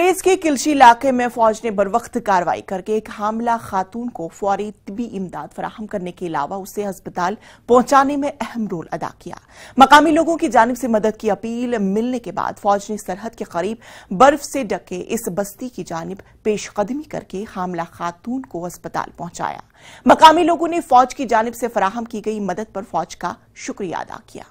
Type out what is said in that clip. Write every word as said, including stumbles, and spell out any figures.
Trace के किलशी इलाके में फौज ने बरवक्त कार्रवाई करके एक हामला खातून को फौरी तबी इमदाद फराहम करने के अलावा उसे अस्पताल पहुंचाने में अहम रोल अदा किया। मकामी लोगों की जानिब से मदद की अपील मिलने के बाद फौज ने सरहद के करीब बर्फ से ढके इस बस्ती की जानिब पेशकदमी करके हामला खातून को अस्पताल पहुंचाया। मकामी लोगों ने फौज की जानिब से फराहम की गई मदद पर फौज का शुक्रिया अदा किया।